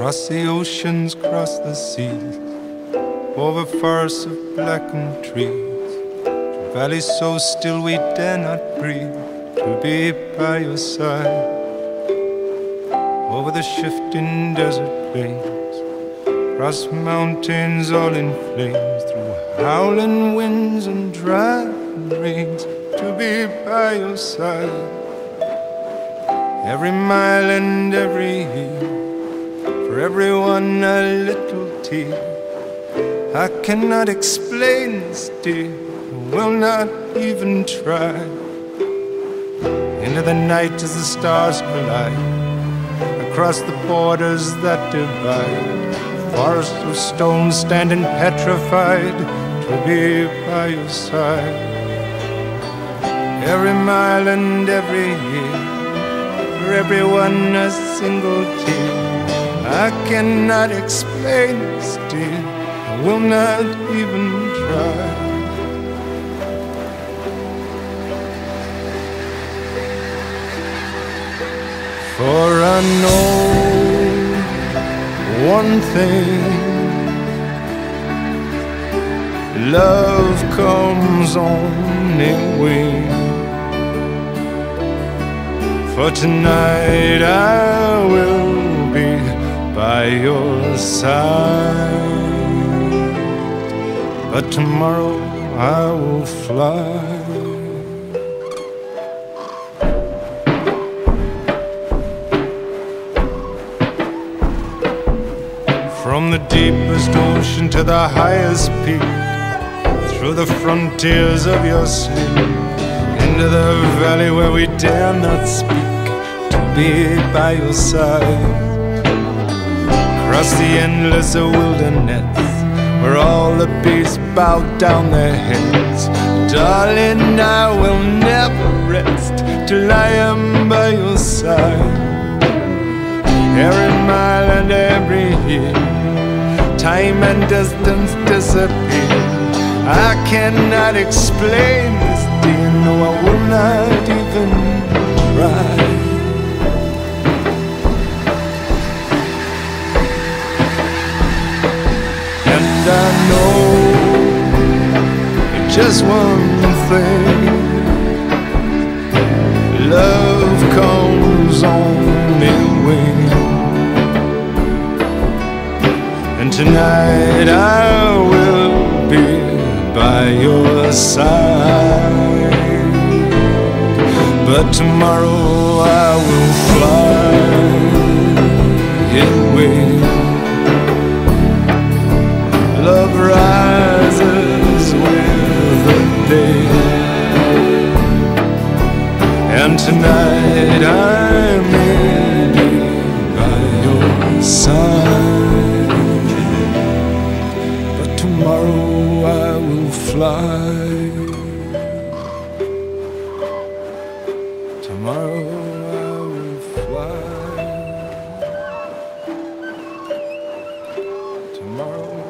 Cross the oceans, cross the seas, over forests of blackened trees, to valleys so still we dare not breathe, to be by your side. Over the shifting desert plains, cross mountains all in flames, through howling winds and driving rains, to be by your side. Every mile and every hill, for everyone a little tear. I cannot explain this, dear, will not even try. Into the night as the stars collide, across the borders that divide, forests of stone standing petrified, to be by your side. Every mile and every year, for everyone a single tear. I cannot explain this, dear, I will not even try. For I know one thing, love comes on a wing. For tonight I will be by your side, but tomorrow I will fly. From the deepest ocean to the highest peak, through the frontiers of your sleep, into the valley where we dare not speak, to be by your side. Across the endless wilderness, where all the beasts bow down their heads, darling, I will never rest till I am by your side. Every mile and every year, time and distance disappear. I cannot explain this, dear, no, I will not even try. I know just one thing, love calls on its wing, and tonight I will be by your side, but tomorrow I will fly in wings. Love rises with the day, and tonight I may be by your side, but tomorrow I will fly. Tomorrow I will fly. Tomorrow I will fly. Tomorrow.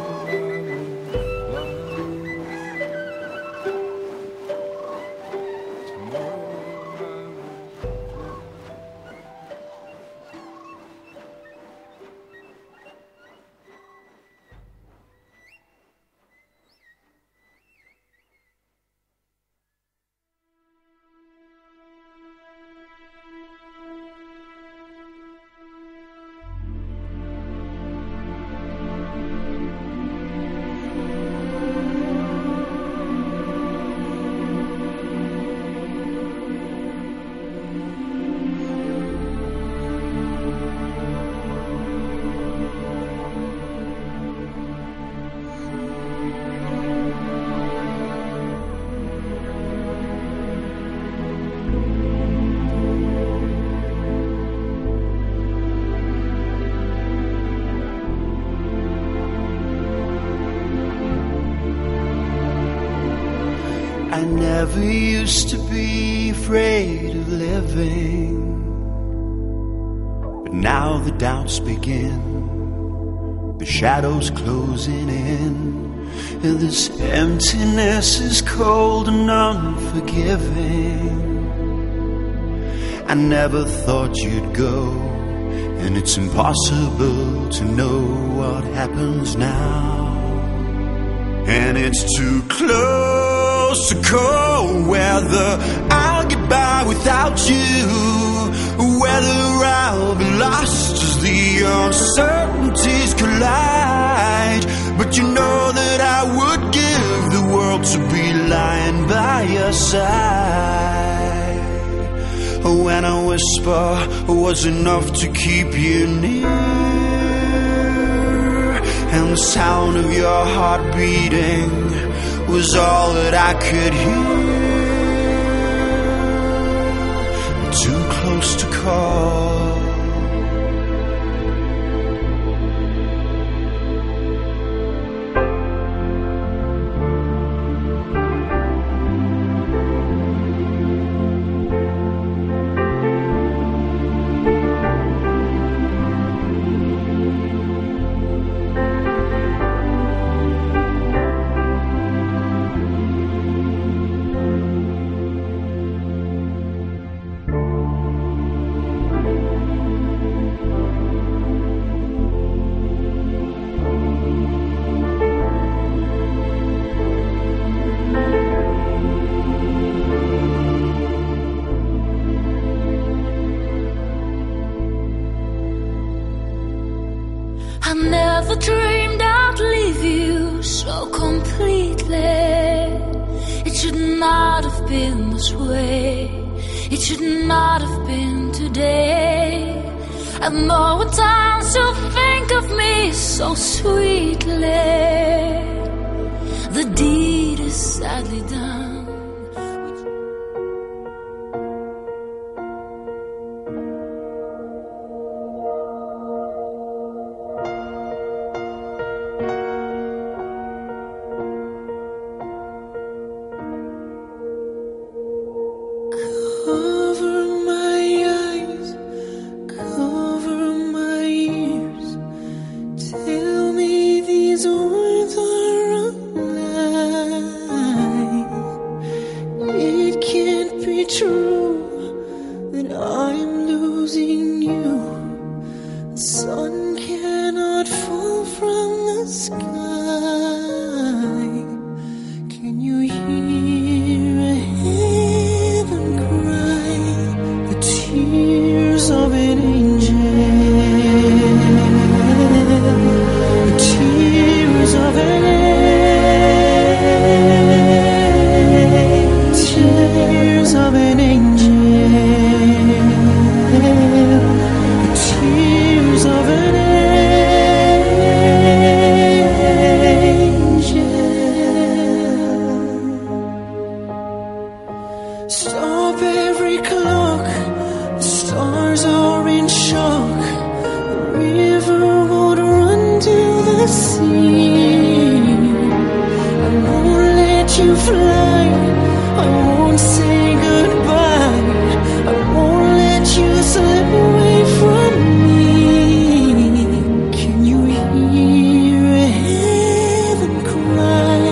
I never used to be afraid of living, but now the doubts begin, the shadows closing in, and this emptiness is cold and unforgiving. I never thought you'd go, and it's impossible to know what happens now, and it's too close to cold weather. I'll get by without you, whether I'll be lost as the uncertainties collide, but you know that I would give the world to be lying by your side. When a whisper was enough to keep you near, and the sound of your heart beating was all that I could hear, too close to call. I never dreamed I'd leave you so completely. It should not have been this way. It should not have been today. And no one turns to think of me so sweetly. The deed is sadly done. Stop every clock, the stars are in shock. The river would run to the sea. I won't let you fly, I won't say goodbye, I won't let you slip away from me. Can you hear heaven cry,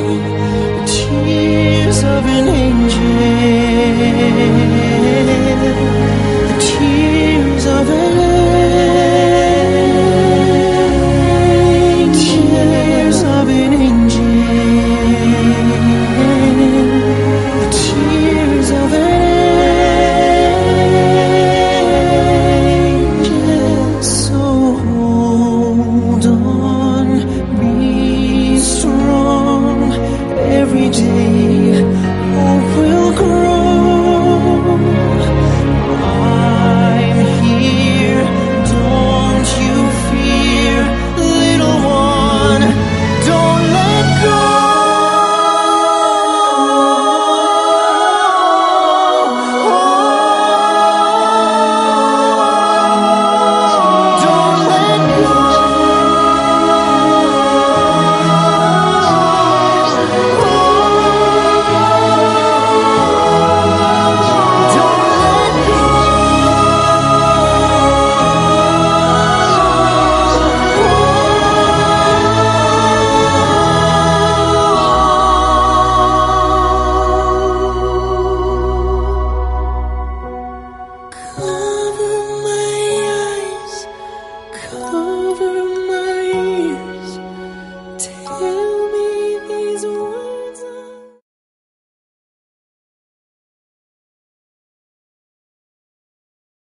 the tears of an angel? Every day, oh,